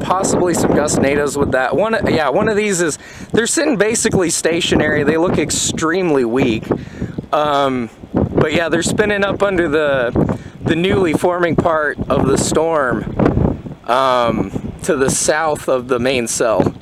Possibly some gustnados with that one. Yeah, one of these is, they're sitting basically stationary. They look extremely weak, but yeah, they're spinning up under the newly forming part of the storm to the south of the main cell.